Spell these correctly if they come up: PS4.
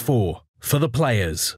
PS4 for the players.